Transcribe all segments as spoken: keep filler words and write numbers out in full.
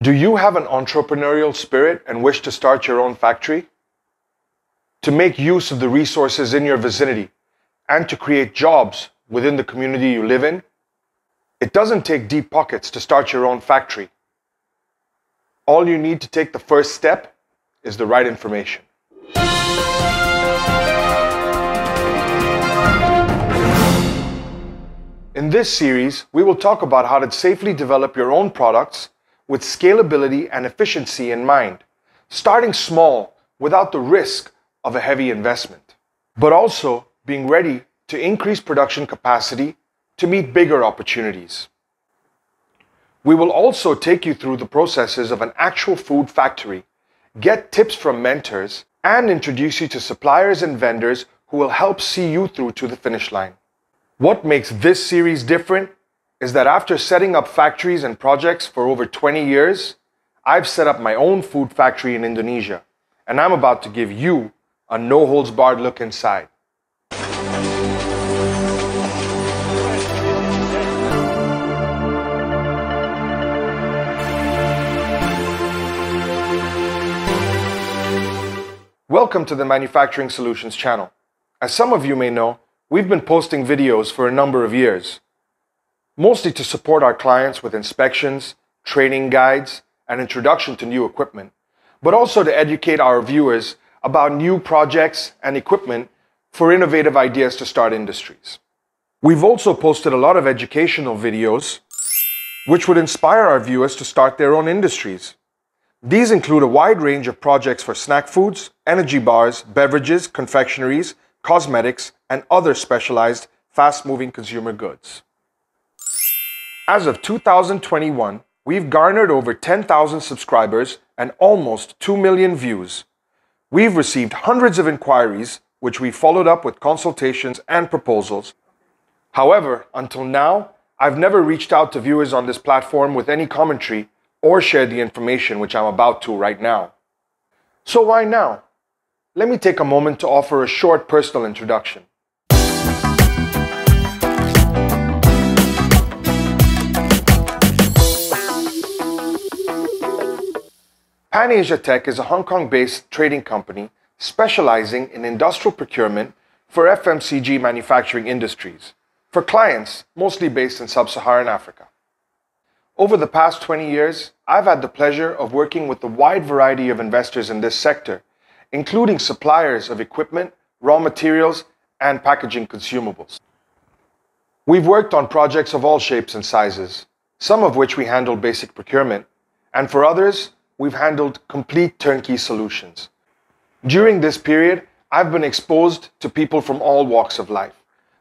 Do you have an entrepreneurial spirit and wish to start your own factory? To make use of the resources in your vicinity and to create jobs within the community you live in? It doesn't take deep pockets to start your own factory. All you need to take the first step is the right information. In this series, we will talk about how to safely develop your own products with scalability and efficiency in mind, starting small without the risk of a heavy investment, but also being ready to increase production capacity to meet bigger opportunities. We will also take you through the processes of an actual food factory, get tips from mentors, and introduce you to suppliers and vendors who will help see you through to the finish line. What makes this series different is that after setting up factories and projects for over twenty years, I've set up my own food factory in Indonesia, and I'm about to give you a no-holds-barred look inside. Welcome to the Manufacturing Solutions channel. As some of you may know, we've been posting videos for a number of years, mostly to support our clients with inspections, training guides, and introduction to new equipment, but also to educate our viewers about new projects and equipment for innovative ideas to start industries. We've also posted a lot of educational videos which would inspire our viewers to start their own industries. These include a wide range of projects for snack foods, energy bars, beverages, confectioneries, cosmetics, and other specialized fast-moving consumer goods. As of two thousand twenty-one, we've garnered over ten thousand subscribers and almost two million views. We've received hundreds of inquiries, which we followed up with consultations and proposals. However, until now, I've never reached out to viewers on this platform with any commentary or shared the information which I'm about to right now. So why now? Let me take a moment to offer a short personal introduction. PanAsiaTech is a Hong Kong-based trading company specializing in industrial procurement for F M C G manufacturing industries, for clients mostly based in sub-Saharan Africa. Over the past twenty years, I've had the pleasure of working with a wide variety of investors in this sector, including suppliers of equipment, raw materials, and packaging consumables. We've worked on projects of all shapes and sizes, some of which we handled basic procurement, and for others, we've handled complete turnkey solutions. During this period, I've been exposed to people from all walks of life,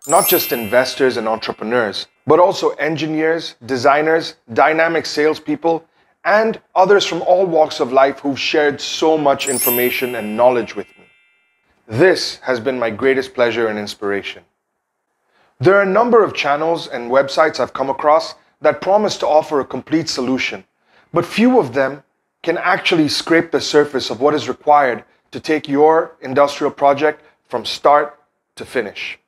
not just investors and entrepreneurs, but also engineers, designers, dynamic salespeople, and others from all walks of life who've shared so much information and knowledge with me. This has been my greatest pleasure and inspiration. There are a number of channels and websites I've come across that promise to offer a complete solution, but few of them can actually scrape the surface of what is required to take your industrial project from start to finish.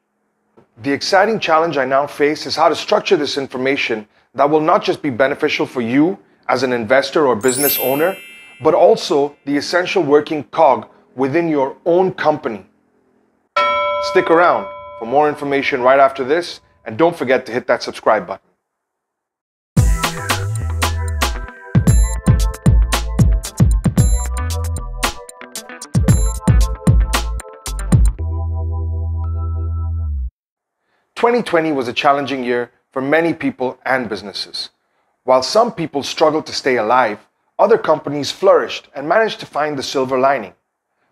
The exciting challenge I now face is how to structure this information that will not just be beneficial for you as an investor or business owner, but also the essential working cog within your own company. Stick around for more information right after this, and don't forget to hit that subscribe button. twenty twenty was a challenging year for many people and businesses. While some people struggled to stay alive, other companies flourished and managed to find the silver lining.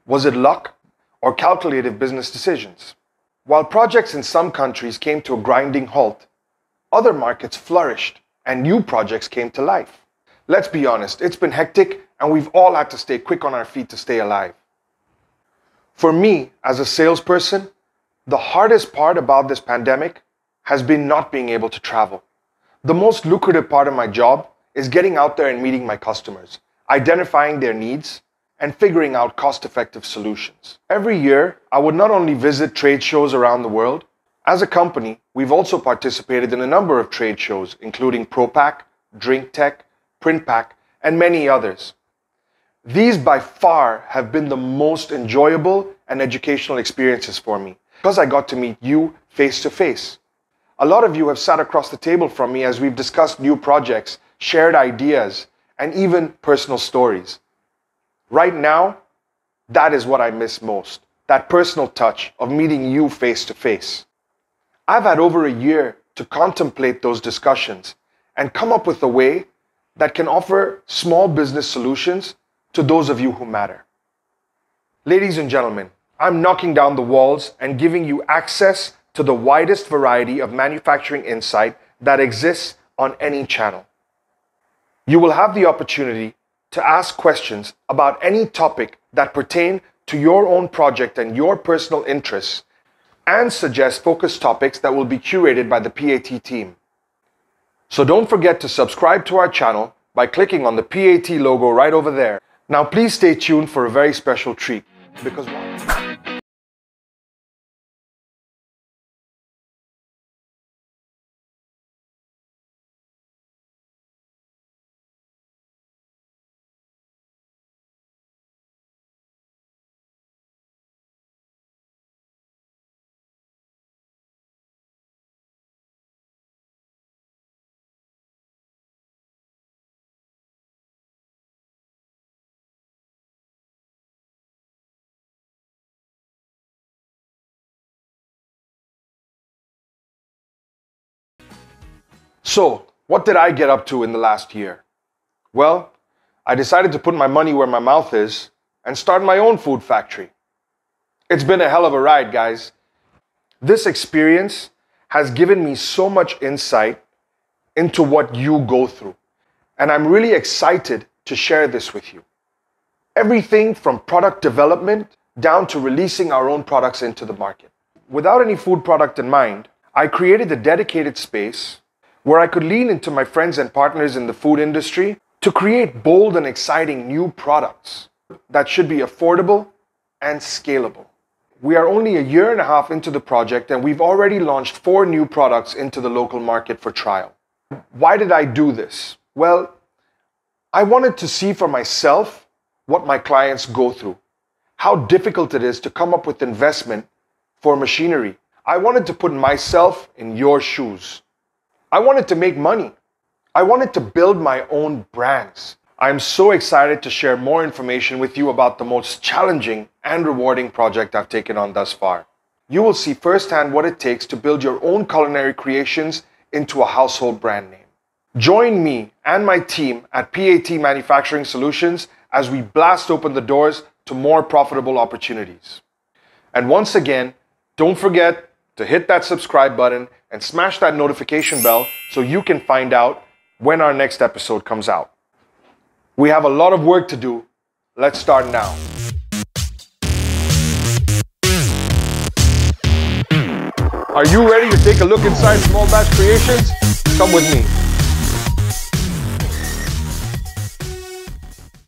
Was it luck or calculative business decisions? While projects in some countries came to a grinding halt, other markets flourished and new projects came to life. Let's be honest, it's been hectic and we've all had to stay quick on our feet to stay alive. For me, as a salesperson, the hardest part about this pandemic has been not being able to travel. The most lucrative part of my job is getting out there and meeting my customers, identifying their needs, and figuring out cost-effective solutions. Every year, I would not only visit trade shows around the world. As a company, we've also participated in a number of trade shows, including ProPak, DrinkTech, PrintPak, and many others. These by far have been the most enjoyable and educational experiences for me, because I got to meet you face to face. A lot of you have sat across the table from me as we've discussed new projects, shared ideas, and even personal stories. Right now, that is what I miss most, that personal touch of meeting you face to face. I've had over a year to contemplate those discussions and come up with a way that can offer small business solutions to those of you who matter. Ladies and gentlemen, I'm knocking down the walls and giving you access to the widest variety of manufacturing insight that exists on any channel. You will have the opportunity to ask questions about any topic that pertain to your own project and your personal interests, and suggest focus topics that will be curated by the P A T team. So don't forget to subscribe to our channel by clicking on the P A T logo right over there. Now please stay tuned for a very special treat, because So, what did I get up to in the last year? Well, I decided to put my money where my mouth is and start my own food factory. It's been a hell of a ride, guys. This experience has given me so much insight into what you go through, and I'm really excited to share this with you. Everything from product development down to releasing our own products into the market. Without any food product in mind, I created a dedicated space where I could lean into my friends and partners in the food industry to create bold and exciting new products that should be affordable and scalable. We are only a year and a half into the project, and we've already launched four new products into the local market for trial. Why did I do this? Well, I wanted to see for myself what my clients go through, how difficult it is to come up with investment for machinery. I wanted to put myself in your shoes. I wanted to make money. I wanted to build my own brands. I'm so excited to share more information with you about the most challenging and rewarding project I've taken on thus far. You will see firsthand what it takes to build your own culinary creations into a household brand name. Join me and my team at P A T Manufacturing Solutions as we blast open the doors to more profitable opportunities. And once again, don't forget to hit that subscribe button and smash that notification bell so you can find out when our next episode comes out. We have a lot of work to do. Let's start now. Are you ready to take a look inside Small Batch Creations? Come with me.